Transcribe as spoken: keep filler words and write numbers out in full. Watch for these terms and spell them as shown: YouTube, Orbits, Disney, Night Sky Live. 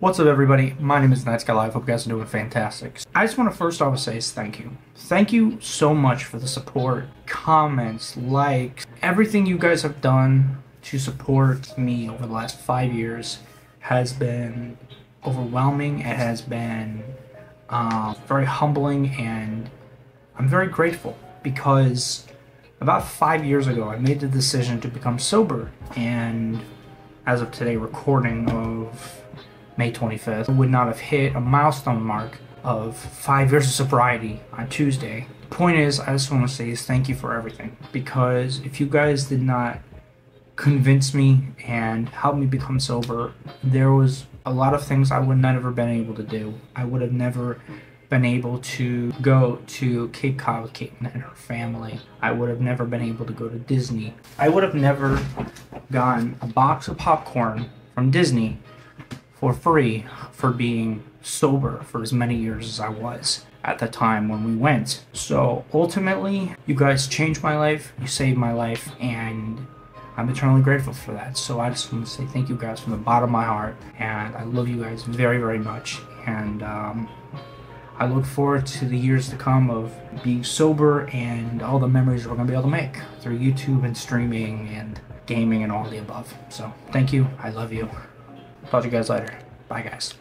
What's up, everybody? My name is Night Sky Live. Hope you guys are doing fantastic. I just want to first off say is thank you. Thank you so much for the support, comments, likes, everything you guys have done to support me over the last five years has been overwhelming. It has been uh, very humbling, and I'm very grateful because about five years ago, I made the decision to become sober, and as of today, recording of May twenty-fifth, I would not have hit a milestone mark of five years of sobriety on Tuesday. The point is, I just want to say is thank you for everything, because if you guys did not convince me and help me become sober, there was a lot of things I would not have ever been able to do. I would have never been able to go to Cape Cod with Kate and her family. I would have never been able to go to Disney. I would have never gotten a box of popcorn from Disney for free for being sober for as many years as I was at the time when we went. So ultimately, you guys changed my life, you saved my life, and I'm eternally grateful for that. So I just want to say thank you guys from the bottom of my heart, and I love you guys very, very much. And um, I look forward to the years to come of being sober and all the memories we're gonna be able to make through YouTube and streaming and gaming and all the above. So thank you, I love you. Talk to you guys later. Bye, guys.